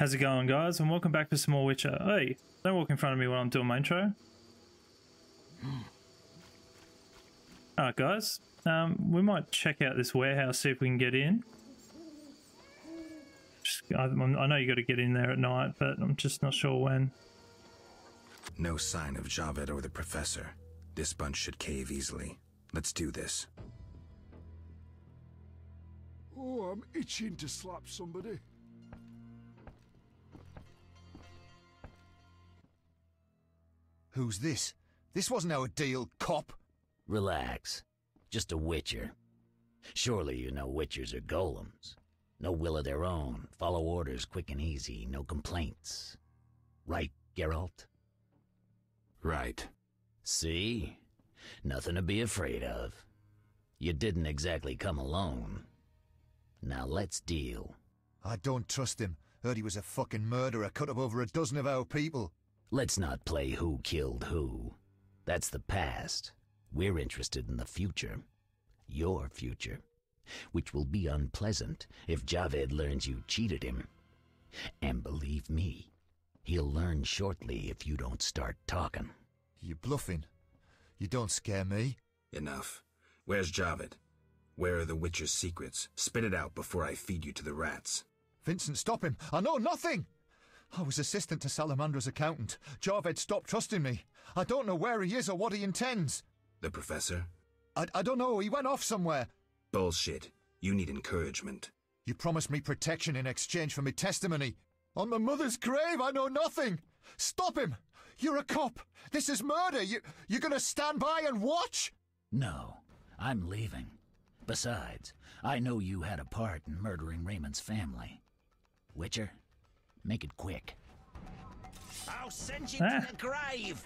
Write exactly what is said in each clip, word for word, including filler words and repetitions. How's it going, guys? And welcome back for some more Witcher. Hey, don't walk in front of me while I'm doing my intro. Alright, guys. Um, we might check out this warehouse, see if we can get in. Just, I, I know you got to get in there at night, but I'm just not sure when. No sign of Javed or the professor. This bunch should cave easily. Let's do this. Oh, I'm itching to slap somebody. Who's this? This wasn't our deal, cop. Relax. Just a witcher. Surely you know witchers are golems. No will of their own. Follow orders quick and easy. No complaints. Right, Geralt? Right. See? Nothing to be afraid of. You didn't exactly come alone. Now let's deal. I don't trust him. Heard he was a fucking murderer, cut up over a dozen of our people. Let's not play who killed who. That's the past. We're interested in the future. Your future. Which will be unpleasant if Javed learns you cheated him. And believe me, he'll learn shortly if you don't start talking. You're bluffing. You don't scare me. Enough. Where's Javed? Where are the Witcher's secrets? Spit it out before I feed you to the rats. Vincent, stop him! I know nothing! I was assistant to Salamandra's accountant. Javed stopped trusting me. I don't know where he is or what he intends. The professor? I, I don't know. He went off somewhere. Bullshit. You need encouragement. You promised me protection in exchange for my testimony. On my mother's grave, I know nothing. Stop him. You're a cop. This is murder. You, you're going to stand by and watch? No. I'm leaving. Besides, I know you had a part in murdering Raymond's family. Witcher? Make it quick. I'll send you ah. to the grave.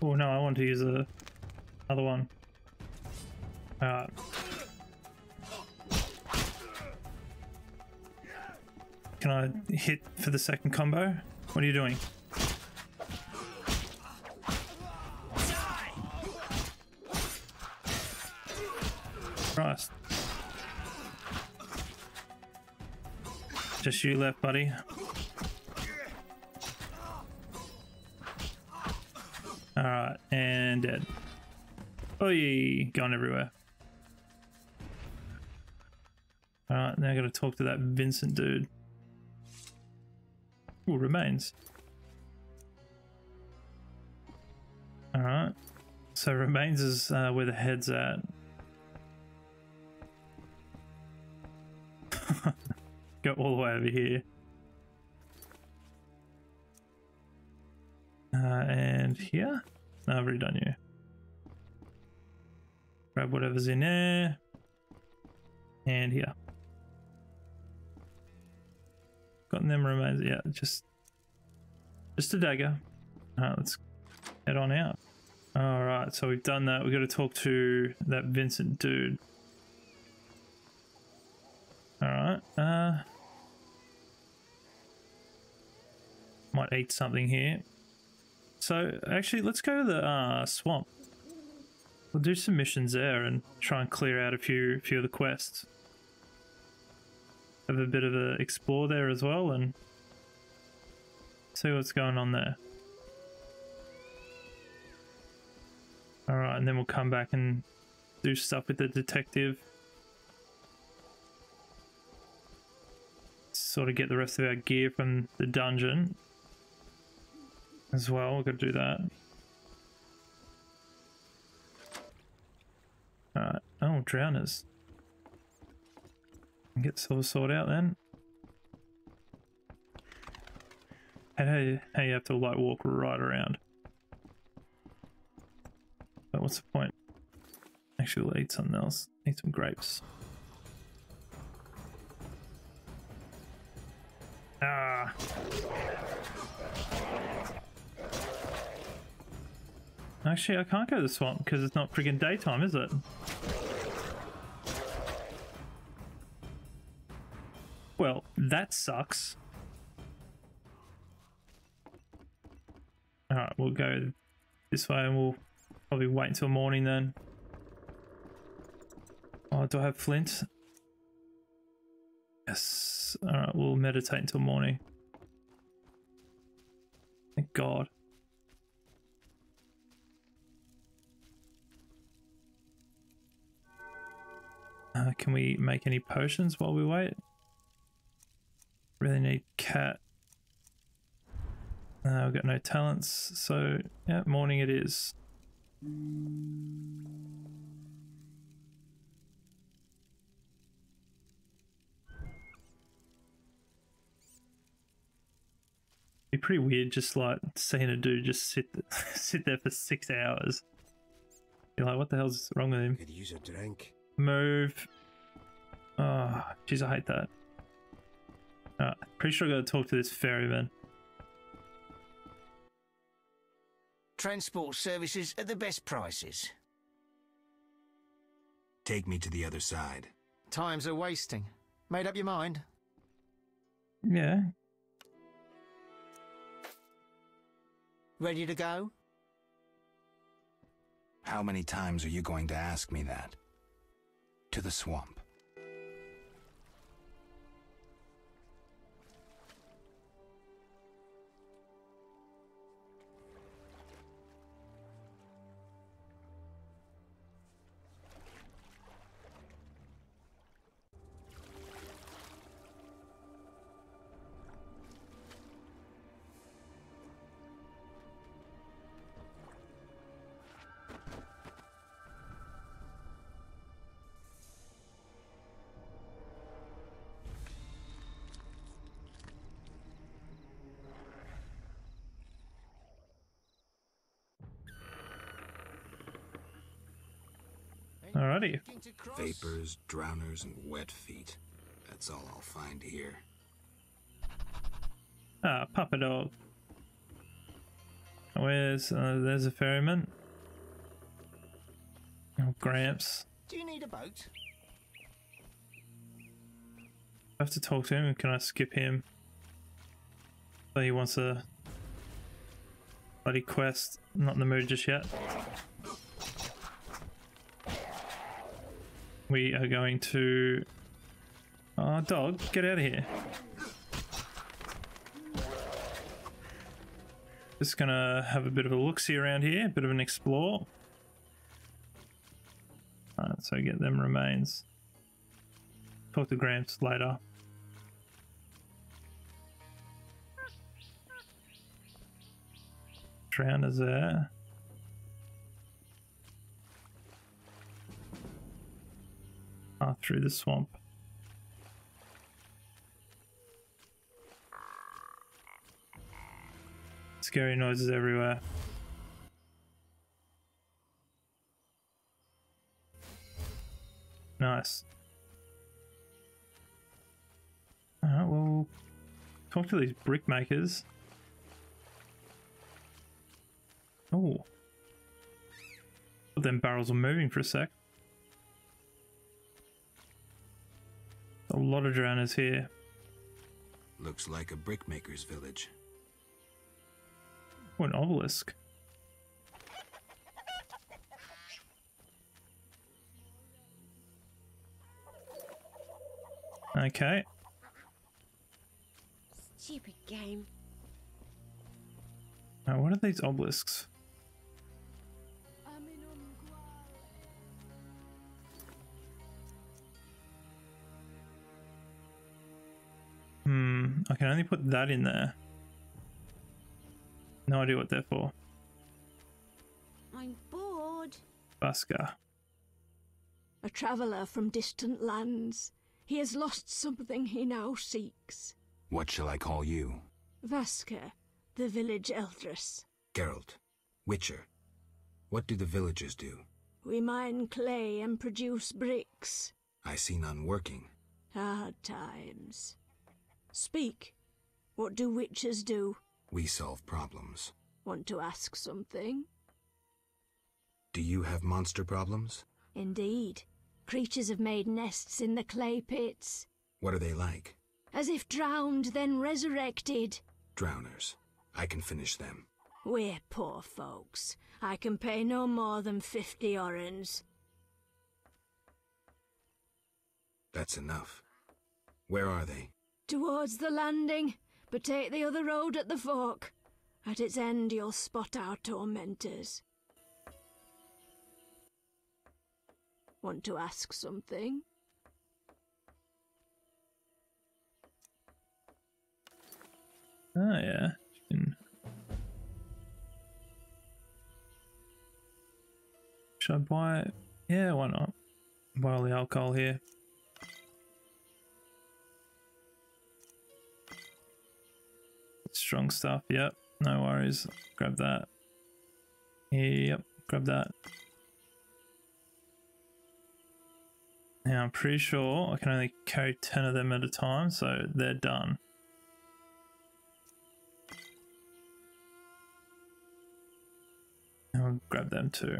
Oh no, I want to use a, another one. Alright. Can I hit for the second combo? What are you doing? Christ. Just you left, buddy. Alright, and dead. Oy, gone everywhere. Alright, now I gotta talk to that Vincent dude. Ooh, remains. Alright. So remains is uh, where the head's at. Go all the way over here. Uh, and here? No, I've already done you. Grab whatever's in there. And here. Gotten them remains. Yeah, just... Just a dagger. Alright, let's head on out. Alright, so we've done that. We've got to talk to that Vincent dude. Alright, uh... might eat something here. So actually let's go to the uh, swamp. We'll do some missions there and try and clear out a few few of the quests. Have a bit of a explore there as well and see what's going on there. Alright, and then we'll come back and do stuff with the detective. Sort of get the rest of our gear from the dungeon. As well, we've got to do that. Alright. Oh, drowners. Get Silver Sword out then. And how you, how you have to, like, walk right around. But what's the point? Actually, we'll eat something else. Eat some grapes. Ah! Actually, I can't go to the swamp because it's not friggin' daytime, is it? Well, that sucks. Alright, we'll go this way and we'll probably wait until morning then. Oh, do I have flint? Yes. Yes. All right, we'll meditate until morning. Thank God. Uh, can we make any potions while we wait? Really need cat. Uh, we've got no talents, so yeah, morning it is. It'd be pretty weird just like seeing a dude just sit sit there for six hours. You're like, what the hell's wrong with him? Could use a drink. Move. Oh, jeez, I hate that. Alright, pretty sure I gotta talk to this ferryman. Transport services at the best prices. Take me to the other side. Times are wasting. Made up your mind? Yeah. Ready to go? How many times are you going to ask me that? To the swamp. Alrighty. Vapors, drowners, and wet feet. That's all I'll find here. Ah, Papa Dog. Where's uh, there's a ferryman? Oh, Gramps. Do you need a boat? I have to talk to him, or can I skip him? So he wants a bloody quest. Not in the mood just yet. We are going to... Oh, dog, get out of here. Just gonna have a bit of a look-see around here, a bit of an explore. Alright, so get them remains. Talk to Gramps later. Drowners there. Through the swamp. Scary noises everywhere. Nice. Alright, well, talk to these brickmakers. Oh. Them barrels are moving for a sec. A lot of drowners here. Looks like a brickmaker's village. What an obelisk. Okay. Stupid game. Now, what are these obelisks? Hmm, I can only put that in there. No idea what they're for. I'm bored. Vaska. A traveller from distant lands. He has lost something he now seeks. What shall I call you? Vaska, the village eldress. Geralt, Witcher. What do the villagers do? We mine clay and produce bricks. I see none working. Hard times. Speak. What do witches do? We solve problems. Want to ask something? Do you have monster problems? Indeed. Creatures have made nests in the clay pits. What are they like? As if drowned, then resurrected. Drowners. I can finish them. We're poor folks. I can pay no more than fifty orans. That's enough. Where are they? Towards the landing, but take the other road at the fork. At its end you'll spot our tormentors. Want to ask something? Oh yeah. Should I buy it? Yeah, why not? Buy all the alcohol here. Strong stuff, yep, no worries. Grab that. Yep, grab that. Now I'm pretty sure I can only carry ten of them at a time, so they're done. I'll grab them too.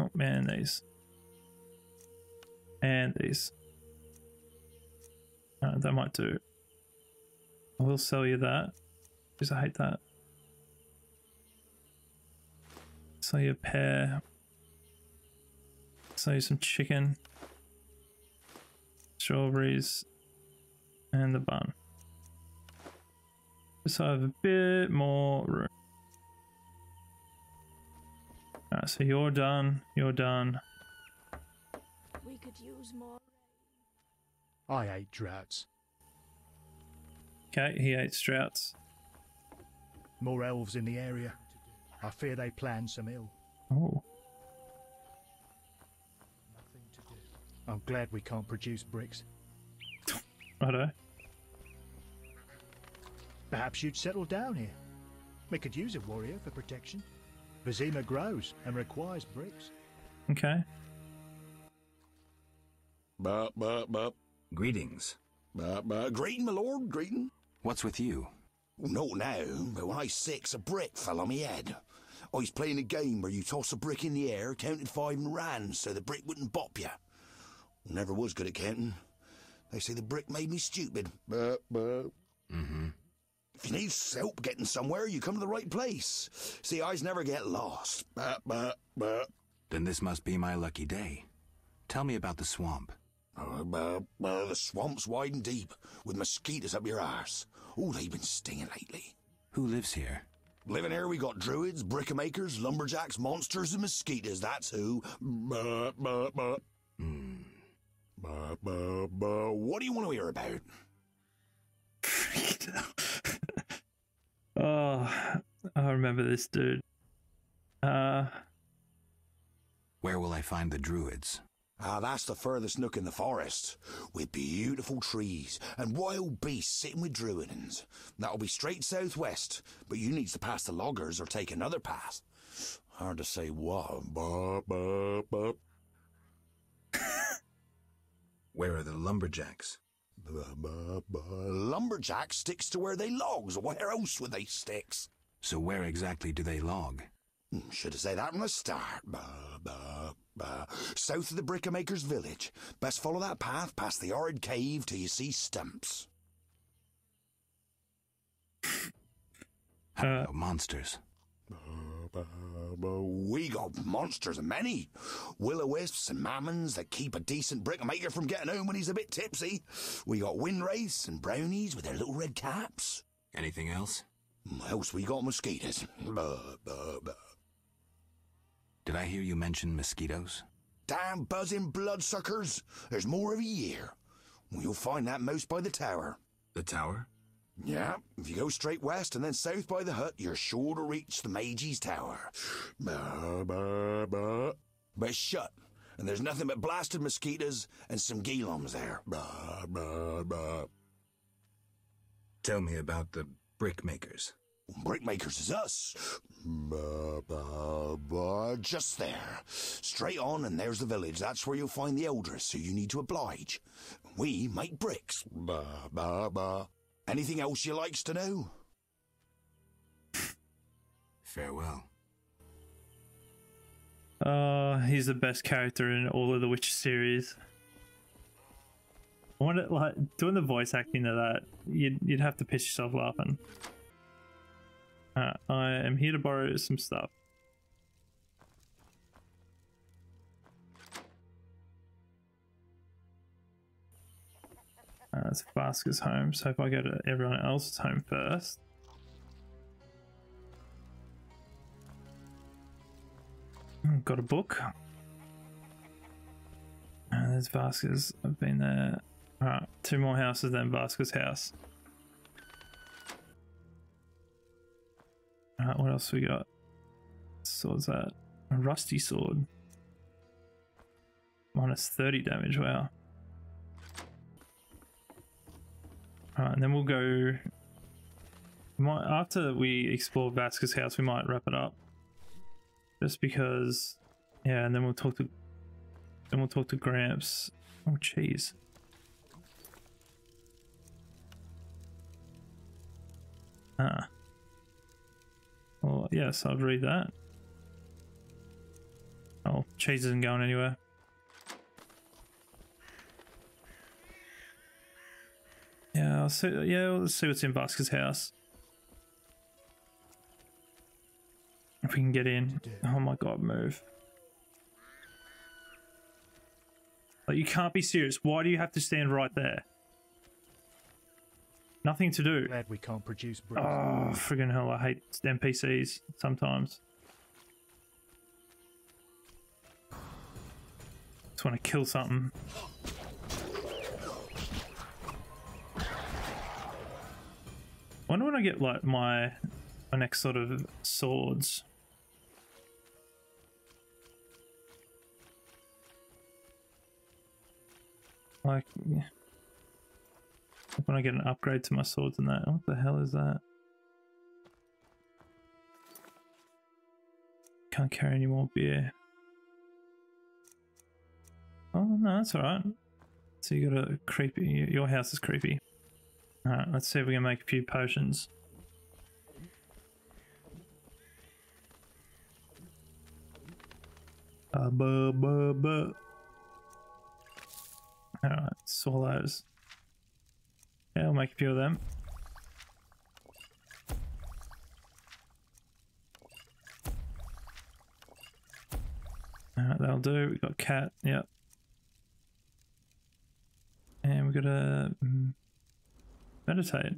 Oh man, these. And these. Uh, that might do. I will sell you that, because I hate that. Sell you a pear. Sell you some chicken. Strawberries. And the bun. Just so I have a bit more room. Alright, so you're done. You're done. We could use more. I hate droughts. Okay, he hates droughts. More elves in the area. I fear they plan some ill. Oh. Nothing to do. I'm glad we can't produce bricks. Righto. Perhaps you'd settle down here. We could use a warrior for protection. Vizima grows and requires bricks. Okay. Bup, bup, bup. Greetings. Bup, bup. Greeting, my lord, greeting. What's with you? Well, not now, but when I was six, a brick fell on me head. I was playing a game where you toss a brick in the air, counted five and ran so the brick wouldn't bop you. Never was good at counting. They say the brick made me stupid. Bup, bup. Mm-hmm. If you need help getting somewhere, you come to the right place. See, eyes never get lost. Bah, bah, bah. Then this must be my lucky day. Tell me about the swamp. Uh, bah, bah, the swamp's wide and deep, with mosquitoes up your arse. Oh, they've been stinging lately. Who lives here? Living here, we got druids, brickmakers, lumberjacks, monsters, and mosquitoes. That's who. Bah, bah, bah. Mm. Bah, bah, bah. What do you want to hear about? Oh, I remember this dude. Uh, Where will I find the druids? Ah, that's the furthest nook in the forest, with beautiful trees and wild beasts sitting with druidins. That'll be straight southwest, but you needs to pass the loggers or take another path. Hard to say what. Bah, bah, bah. Where are the lumberjacks? Bah, bah, bah. Lumberjack sticks to where they logs. Where else would they sticks? So where exactly do they log? Should have said that from the start. Bah, bah, bah. South of the brickmaker's village. Best follow that path past the horrid cave till you see stumps. How about monsters? Bah, bah, bah. We got monsters, many. Will-o-wisps and mammons that keep a decent brickmaker from getting home when he's a bit tipsy. We got wind wraiths and brownies with their little red caps. Anything else? Else we got mosquitoes. Bah, bah, bah. Did I hear you mention mosquitoes? Damn buzzing bloodsuckers. There's more every year. You'll find that most by the tower. The tower? Yeah, if you go straight west and then south by the hut, you're sure to reach the Mage's Tower. Bah, bah, bah. But it's shut, and there's nothing but blasted mosquitoes and some Ghiloms there. Bah, bah, bah. Tell me about the brickmakers. Brickmakers is us. Bah, bah, bah. Just there. Straight on, and there's the village. That's where you'll find the elders, so you need to oblige. We make bricks. Bah, bah, bah. Anything else you likes to know? Farewell. Uh, he's the best character in all of the Witcher series. I wonder, like, doing the voice acting of that, you'd, you'd have to piss yourself laughing. Uh, I am here to borrow some stuff. Uh, it's Vaska's home, so if I go to everyone else's home first. Got a book. And there's Vaska's. I've been there. Alright, two more houses than Vaska's house. Alright, what else we got? Sword's that? A rusty sword. Minus thirty damage, wow. Alright, and then we'll go... We might, after we explore Vaska's house, we might wrap it up. Just because... Yeah, and then we'll talk to... Then we'll talk to Gramps. Oh, jeez. Ah. Well, yes, I'll read that. Oh, cheese isn't going anywhere. Yeah, I'll see, yeah, let's see what's in Vaska's house. If we can get in. Oh my god, move. Like, you can't be serious. Why do you have to stand right there? Nothing to do. Glad we can't produce bricks. Oh, friggin' hell, I hate N P Cs sometimes. Just want to kill something. I wonder when I get, like, my, my next sort of swords. Like, yeah. When I get an upgrade to my swords and that. What the hell is that? Can't carry any more beer. Oh, no, that's alright. So you got a creepy... Your house is creepy. Alright, let's see if we can make a few potions. Uh, buh, buh, buh. Alright, swallows. Yeah, I'll make a few of them. Alright, that'll do. We got cat, yep. And we got to um, meditate.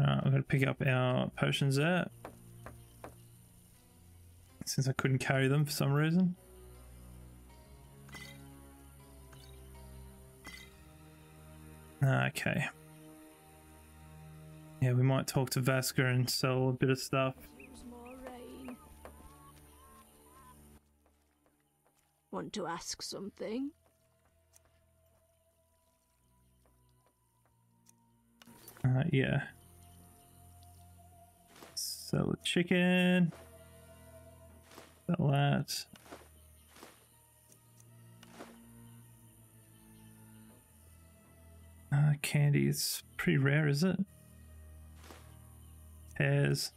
Alright, we're going to pick up our potions there. Since I couldn't carry them for some reason. Okay. Yeah, we might talk to Vaska and sell a bit of stuff. Want to ask something? Uh, yeah. Sell a chicken. Sell that. Uh, candy, it's pretty rare, is it? Pears.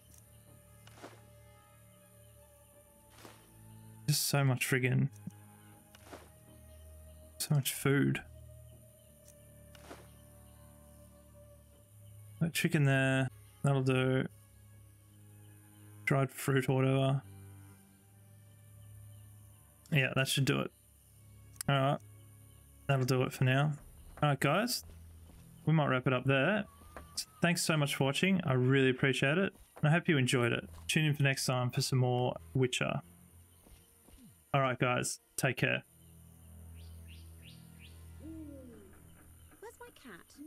Just so much friggin'. So much food. That chicken there, that'll do. Dried fruit or whatever. Yeah, that should do it. Alright. That'll do it for now. Alright guys, we might wrap it up there. Thanks so much for watching. I really appreciate it. And I hope you enjoyed it. Tune in for next time for some more Witcher. Alright guys, take care. Where's my cat?